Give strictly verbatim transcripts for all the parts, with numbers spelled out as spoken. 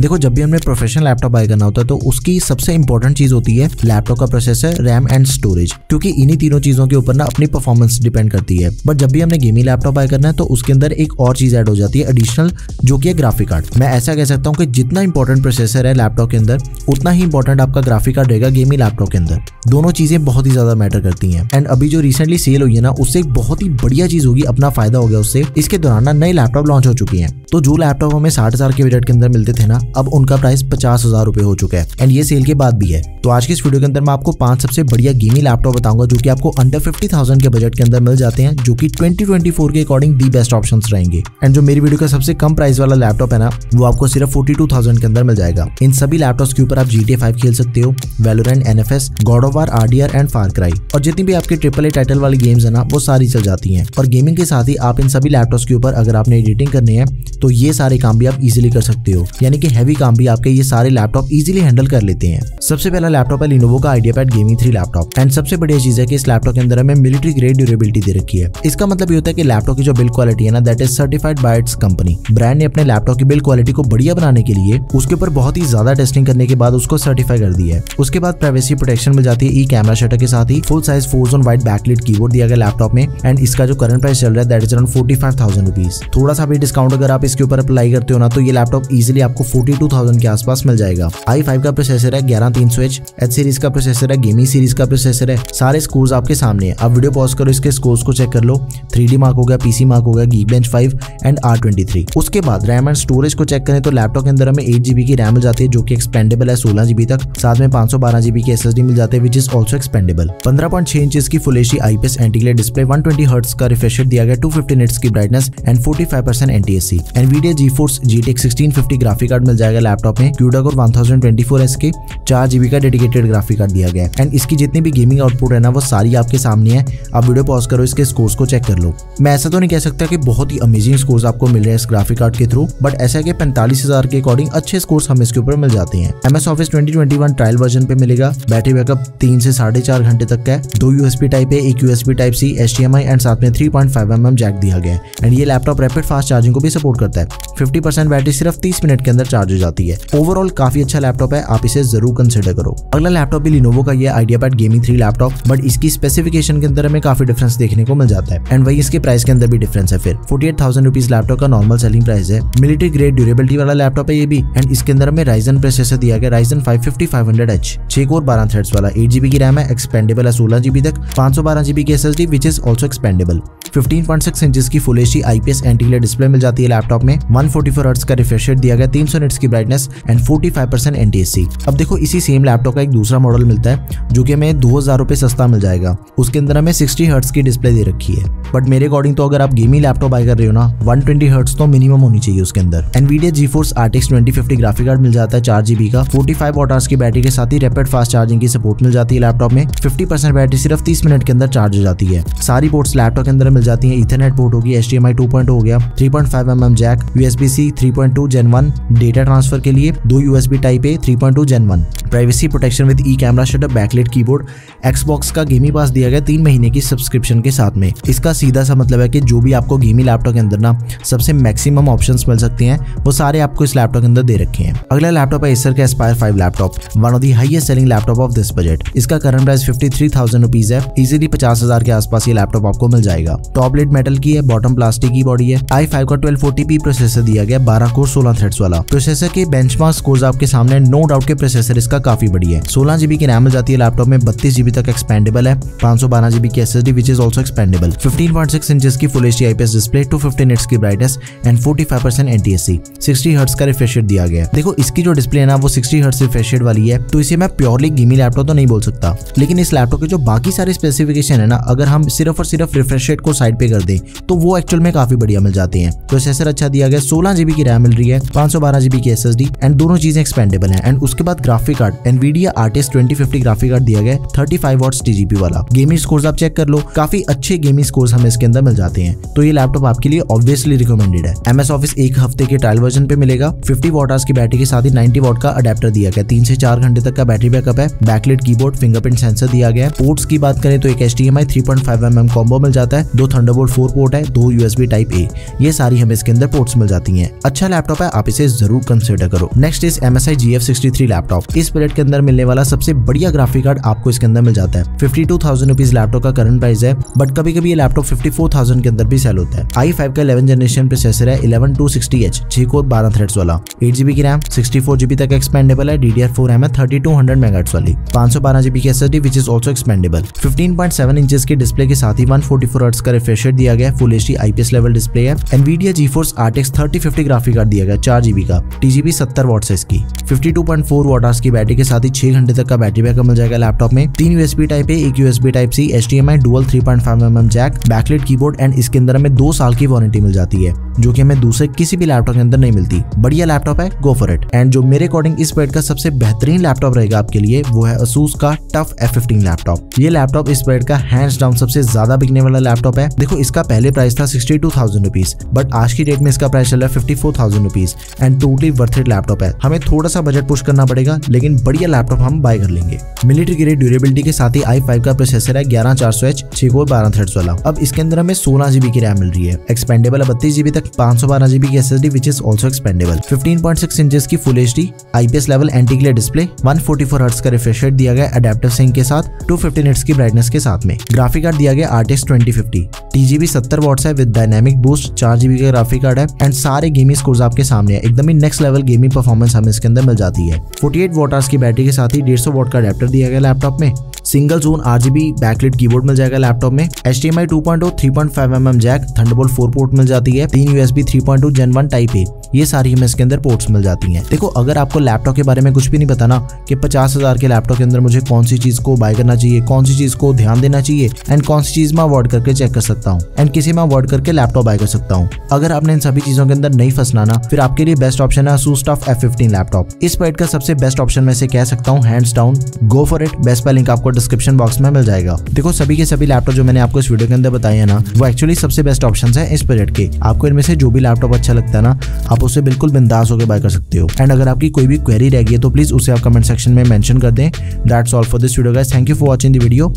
देखो जब भी हमें प्रोफेशनल लैपटॉप बाय करना होता है तो उसकी सबसे इंपॉर्टेंट चीज होती है लैपटॉप का प्रोसेसर, रैम एंड स्टोरेज, क्योंकि इन्हीं तीनों चीजों के ऊपर ना अपनी परफॉर्मेंस डिपेंड करती है। बट जब भी हमने गेमिंग लैपटॉप बाय करना है तो उसके अंदर एक और चीज ऐड हो जाती है एडिशनल, जो कि है ग्राफिक कार्ड। मैं ऐसा कह सकता हूँ कि जितना इंपॉर्टेंट प्रोसेसर है लैपटॉप के अंदर उतना ही इंपॉर्टेंट आपका ग्राफिक कार्ड रहेगा गेमिंग लैपटॉप के अंदर। दोनों चीजें बहुत ही ज्यादा मैटर करती हैं। एंड अभी जो रिसेंटली सेल हुई है ना उससे एक बहुत ही बढ़िया चीज होगी, अपना फायदा हो गया उससे। इसके दौरान ना नए लैपटॉप लॉन्च हो चुके हैं, तो जो लैपटॉप हमें साठ हजार के बजट के अंदर मिलते थे ना अब उनका प्राइस पचास हजार रुपए हो चुका है, एंड ये सेल के बाद भी है। तो आज के इस वीडियो के अंदर मैं आपको पांच सबसे बढ़िया गेमिंग लैपटॉप बताऊंगा जो कि आपको अंडर फिफ्टी थाउजेंड के बजट के अंदर मिल जाते हैं, जो कि ट्वेंटी ट्वेंटी फोर के अकॉर्डिंग दी बेस्ट ऑप्शंस रहेंगे। एंड जो मेरी वीडियो का सबसे कम प्राइस वाला लैपटॉप है ना वो आपको सिर्फ फोर्टी टू थाउजेंड के अंदर मिल जाएगा। इन सभी लैपटॉप के ऊपर आप जी टी ए फाइव खेल सकते हो, Valorant, N F S, God of War, R D R and Far Cry, और जितनी भी आपके ट्रिपल ए टाइटल वाली गेम्स है ना वो सारी चल जाती हैं। और गेमिंग के साथ ही आप इन सभी लैपटॉप के ऊपर अगर आपने एडिटिंग करनी है तो ये सारे काम भी आप इजीली कर सकते हो, यानी कि हैवी काम भी आपके ये सारे लैपटॉप इजीली हैंडल कर लेते हैं। सबसे पहला लैपटॉप है Lenovo का IdeaPad gaming three laptop. And सबसे बढ़िया चीज है कि इस लैपटॉप के अंदर हमें मिलिट्री ग्रेड ड्यूरेबिलिटी दे रखी है। इसका मतलब ये होता है कि लैपटॉप की जो बिल्ड क्वालिटी है ना that is certified by its company. Brand ने अपने लैपटॉप की बिल्ड क्वालिटी को बढ़िया बनाने के लिए उसके ऊपर बहुत ही ज्यादा टेस्टिंग करने के बाद उसको सर्टिफाई कर दिया है। उसके बाद प्राइवेसी प्रोटेक्शन मिल जाती है ई कैमरा शटर के साथ ही। Full size four zone white backlit keyboard दिया गया लैपटॉप में, एंड इसका जो करंट प्राइस चल रहा है that is around forty five thousand. थोड़ा सा भी डिस्काउंट अगर आप इसके ऊपर अप्लाई करते हो ना तो ये लैपटॉप इजीली आपको फोर्टी टू थाउजेंड के आसपास मिल जाएगा। आई फाइव का प्रोसेसर है, ग्यारह तीन स्विच, एच सीरीज का प्रोसेसर है, गेमिंग सीरीज का प्रोसेसर है, सारे स्कोर्स आपके सामने है। आप वीडियो पॉज करो, इसके स्कोर्स को चेक कर लो। थ्री डी मार्क हो गया, पीसी मार्क हो गया, Geekbench five and R twenty three. उसके बाद रैम एंड स्टोरेज को चेक करें तो लैपटॉप के अंदर हमें एट जी बी की रैम मिल जाती है जो कि एक्सपेंडेबल है सोलह जी बी तक। साथ में पांच सौ बारह जी बी की एस एस डी मिल जाती है व्हिच इज आल्सो एक्सपेंडेबल। पंद्रह पॉइंट छह इंच की full HD IPS antiglare display, one twenty hertz का रिफ्रेश रेट दिया गया, टू फिफ्टी निट्स की brightness and forty five percent N T S C. Nvidia GeForce G T X sixteen fifty graphic card मिल जाएगा laptop में, CUDA core one thousand twenty four S K, four G B का dedicated graphic card दिया गया है। And इसकी जितनी भी गेमिंग आउटपुट है ना वो सारी आपके सामने है। आप वीडियो पॉज करो, इसके स्कोर्स को चेक कर लो। मैं ऐसा तो नहीं कह सकता कि बहुत ही अमेजिंग स्कोर्स आपको मिल रहे हैं इस ग्राफिक कार्ड के थ्रू, बट ऐसा है कि पैंतालीस हजार के अकॉर्डिंग अच्छे स्कोर्स हमें इसके ऊपर मिल जाते हैं। MS Office twenty twenty one trial version पे मिलेगा। बैटरी बैकअप तीन से साढ़े चार घंटे तक का है। दो यूएसबी टाइप है, एक USB type C, HDMI and साथ में three point five M M jack दिया गया है। एंड ये लैपटॉप रैपिड फास्ट चार्जिंग को भी सपोर्ट करता है। फिफ्टी परसेंट बैटरी सिर्फ तीस मिनट के अंदर चार्ज हो जाती है। ओवरऑल काफी अच्छा लैपटॉप है, आप इसे जरूर कंसीडर करो। अगला लैपटॉप भी Lenovo का, ये IdeaPad gaming three laptop, but इसकी स्पेसिफिकेशन के अंदर हमें काफी डिफरेंस देखने को मिल जाता है, एंड वही इसके प्राइस के अंदर भी डिफरेंस है। फिर अड़तालीस हज़ार रुपीस लैपटॉप का नॉर्मल सेलिंग प्राइस है। मिलिट्री ग्रेड ड्यूरेबिलिटी वाला लैपटॉप है ये भी, एंड इसके अंदर हमें Ryzen प्रोसेसर दिया गया, Ryzen five fifty five hundred H, छह कोर बारह थ्रेड्स वाला, एट जीबी की रैम है, एक्सपेंडेबल है सोलह जी बी तक, पांच सौ बारह जीबी की SSD which is also expandable. Fifteen point six inches की full HD IPS antiglare display मिल जाती है लैपटॉप में, वन फोर्टी फोर हर्ट्ज का रिफ्रेश रेट दिया गया, तीन सौ निट्स की brightness and forty five percent N T S C. अब देखो इसी सेम लैपटॉप का एक दूसरा मॉडल मिलता है जो कि हमें दो हजार रुपए सस्ता मिल जाएगा। उसके अंदर हमें सिक्सटी हर्ट्ज की डिस्प्ले दे रखी है, बट मेरे अकॉर्डिंग तो अगर आप गेमिंग लैपटॉप बाय कर रहे हो ना वन ट्वेंटी हर्ट्ज तो मिनिमम होनी चाहिए उसके अंदर। Nvidia GeForce R T X twenty fifty graphic card मिल जाता है, चार जीबी का, फोर्टी फाइव वॉट आवर्स की बैटरी के साथ ही रैपिड फास्ट चार्जिंग की सपोर्ट मिल जाती है लैपटॉप में। फिफ्टी परसेंट बैटरी सिर्फ तीस मिनट के अंदर चार्ज हो जाती है। सारी पोर्ट्स लैपटॉप के अंदर मिल जाती है, इथरनेट पोर्ट होगी, एचडीएमआई टू पॉइंट ओ हो गया, three point five MM jack, U S B C three point two gen one data transfer के लिए, दो USB type A, three point two gen one, privacy protection with E camera shutter, backlight keyboard, Xbox का gaming pass दिया गया तीन महीने की subscription के साथ में। इसका सीधा सा मतलब है कि जो भी आपको गेमिंग लैपटॉप के अंदर ना सबसे मैक्सिमम ऑप्शंस मिल सकते हैं वो सारे आपको इस लैपटॉप के अंदर दे रखे हैं। अगला लैपटॉप है Acer का Aspire five laptop, one of the highest selling laptop of this budget. इसका current price fifty three thousand rupees है। इजीली पचास हजार के आसपास ये लैपटॉप आपको मिल जाएगा। टॉप लेड मेटल की है, बॉटम प्लास्टिक की बॉडी है। आई फाइव का ट्वेल्व फोर्टी पी प्रोसेसर दिया गया, बारह कोर सोलह थ्रेड्स वाला। प्रोसेसर के बेंचमार्क स्कोर्स आपके सामने, नो डाउट के प्रोसेसर इसका काफी बड़ी है। सोलह जीबी की रैम मिल जाती है लैपटॉप में, बत्तीस जीबी तक एक्सपेंडेबल है, पांच सौ बारह जीबी की SSD which is also expandable. Fifteen point six inches की full HD IPS display, two fifty nits की brightness and forty five percent N T S C, sixty hertz का रिफ्रेश रेट दिया गया है। देखो इसकी जो डिस्प्ले है ना वो सिक्सटी हर्ट्ज रिफ्रेश रेट वाली है, तो इसे मैं प्योरली गेमिंग लैपटॉप तो नहीं बोल सकता, लेकिन इस लैपटॉप के जो बाकी सारे स्पेसिफिकेशन है ना अगर हम सिर्फ और सिर्फ रिफ्रेश रेट को साइड पे कर दें तो वो एक्चुअल में काफी बढ़िया मिल जाते हैं। प्रोसेसर अच्छा दिया गया, सोलह जीबी की रैम मिल रही है, पांच सौ बारह जीबी की एसएसडी एंड दोनों चीजें एक्सपेंडेबल है। एंड उसके बाद graphic card Nvidia R T X twenty fifty graphic card दिया गया, थर्टी फाइव वॉट्स टीजीपी वाला। गेमिंग स्कोर्स आप चेक कर लो, काफी अच्छे गेमिंग स्कोर्स हमें इसके अंदर मिल जाते हैं, तो ये लैपटॉप आपके लिए ऑब्वियसली रिकमेंडेड है। एमएस ऑफिस एक हफ्ते के ट्रायल वर्जन पे मिलेगा, फिफ्टी वॉट आवर्स की बैटरी के साथ ही नाइंटी वॉट का अडेप्टर दिया गया, तीन से चार घंटे तक का बैटरी बैकअप है, बैकलाइट कीबोर्ड, फिंगरप्रिंट सेंसर दिया गया है। पोर्ट्स की बात करें तो एक HDMI three point five MM combo मिल जाता है, दो थंडरबोल्ट फोर पोर्ट है, दो यूएसबी टाइप ए, ये सारी हमें इसके अंदर पोर्ट्स मिल जाती है। अच्छा लैपटॉप है, आप इसे जरूर कंसिडर करो। Next is MSI G F sixty three laptop. इस बजट के अंदर मिलने वाला सबसे बढ़िया ग्राफिक कार्ड आपको इसके अंदर मिल जाता है। Fifty two thousand rupees laptop का करंट प्राइस है, बट कभी कभी ये लैपटॉप फिफ्टी फोर थाउजेंड के अंदर भी सेल होता है। आई फाइव का इलेवन जनरेशन प्रोसेसर है, इलेवन टू सिक्सटी एच छह कोर बारह थ्रेड्स वाला, एट जीबी की रैम, सिक्सटी फोर जीबी तक एक्सपेंडेबल है, D D R four RAM है थर्टी टू हंड्रेड मेगाहर्ट्ज़ वाली, पांच सौ बारह जीबी की S S D which is also expandable, fifteen point seven inches के डिस्प्ले के साथ ही वन फोर्टी फोर हर्ट्ज़ का रिफ्रेश रेट दिया गया, full H D IPS level display है, Nvidia GeForce RTX thirty fifty graphic card दिया गया, चार जीबी का, टीजीबी सत्तर वॉट से इसकी, fifty two point four watt hours की बैटरी के साथ ही छह घंटे तक का बैटरी बैकअप मिल जाएगा लैपटॉप में, तीन यूएसबी टाइप ए, एक USB type C, HDMI, dual three point five M M jack, backlight keyboard and इसके अंदर हमें दो साल की वारंटी मिल जाती है, जो कि हमें दूसरे किसी भी लैपटॉप के अंदर नहीं मिलती। बढ़िया लैपटॉप है, गो फॉर इट। एंड जो मेरे अकॉर्डिंग इस बजट का सबसे बेहतरीन लैपटॉप रहेगा आपके लिए वो है असूस का टफ एफ फिफ्टीन लैपटॉप। ये लैपटॉप इस बजट का हैंड्स डाउन सबसे ज्यादा बिकने वाला लैपटॉप है। देखो इसका पहले प्राइस था sixty two thousand rupees, but आज की डेट में इसका प्राइस चल रहा है fifty four thousand rupees and totally worth it laptop है। हमें थोड़ा सा बजट पुश करना पड़ेगा, लेकिन बढ़िया लैपटॉप हम बाय कर लेंगे। मिलिट्री ग्रेड ड्यूरेबिलिटी के साथ ही आई फाइव का प्रोसेसर है, ग्यारह चार सौ एच छह कोर बारह थ्रेड्स वाला। अब इसके अंदर हमें सोलह जीबी की रैम मिल रही है, एक्सपेंडेबल बत्तीस जीबी तक, पांच सौ बारह जीबी की S S D which is also expandable, fifteen point six inches की full H D IPS level antiglare display, one forty four hertz का रिफ्रेश रेट दिया गया एडेप्टिव सिंक के साथ, टू फिफ्टीन हर्ट्स की ब्राइटनेस के साथ में, ग्राफिक कार्ड दिया गया आरटीएक्स ट्वेंटी फिफ्टी, टीजीबी सत्तर वॉट्स है विद डायनेमिक बूस्ट, चार जीबी का ग्राफिक कार्ड है एंड सारे गेमिंग स्कोर्स आपके सामने है। एकदम ही नेक्स्ट लेवल गेमिंग परफॉर्मेंस हमें इसके अंदर मिल जाती है। अड़तालीस वॉट आवर्स की बैटरी के साथ ही डेढ़ सौ वॉट का अडेप्टर दिया गया लैपटॉप में, single zone RGB backlight keyboard मिल जाएगा लैपटॉप में, HDMI two point O, three point five MM jack, thunderbolt four port मिल जाती है, तीन USB three point two gen one type A, ये सारी हमें इसके अंदर पोर्ट्स मिल जाती हैं। देखो अगर आपको लैपटॉप के बारे में कुछ भी नहीं पता ना कि पचास हजार के लैपटॉप के अंदर मुझे कौन सी चीज को बाय करना चाहिए, कौन सी चीज को ध्यान देना चाहिए एंड कौन सी चीज मैं अवॉइड करके चेक कर सकता हूँ एंड किसी में अवॉइड करके लैपटॉप बाय कर सकता हूँ, अगर आपने इन सभी चीजों के अंदर नहीं फंसना ना, फिर आपके लिए बेस्ट ऑप्शन है Asus T U F F fifteen laptop. इस बजट का सबसे बेस्ट ऑप्शन में से कह सकता हूँ, hands down go for it. Best buy link आपको डिस्क्रिप्शन बॉक्स में मिल जाएगा। देखो सभी के सभी लैपटॉप जो मैंने आपको इस वीडियो के अंदर बताए हैं ना, वो एक्चुअली सबसे बेस्ट ऑप्शंस हैं इस बजट के। आपको इनमें से जो भी लैपटॉप अच्छा लगता है ना, आप उसे बिल्कुल बिंदास होकर बाय कर सकते हो। एंड अगर आपकी कोई भी क्वेरी रह गई है तो प्लीज उसे आप कमेंट सेक्शन में मेंशन कर दें। That's all for this video guys, thank you for watching the video,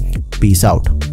peace out.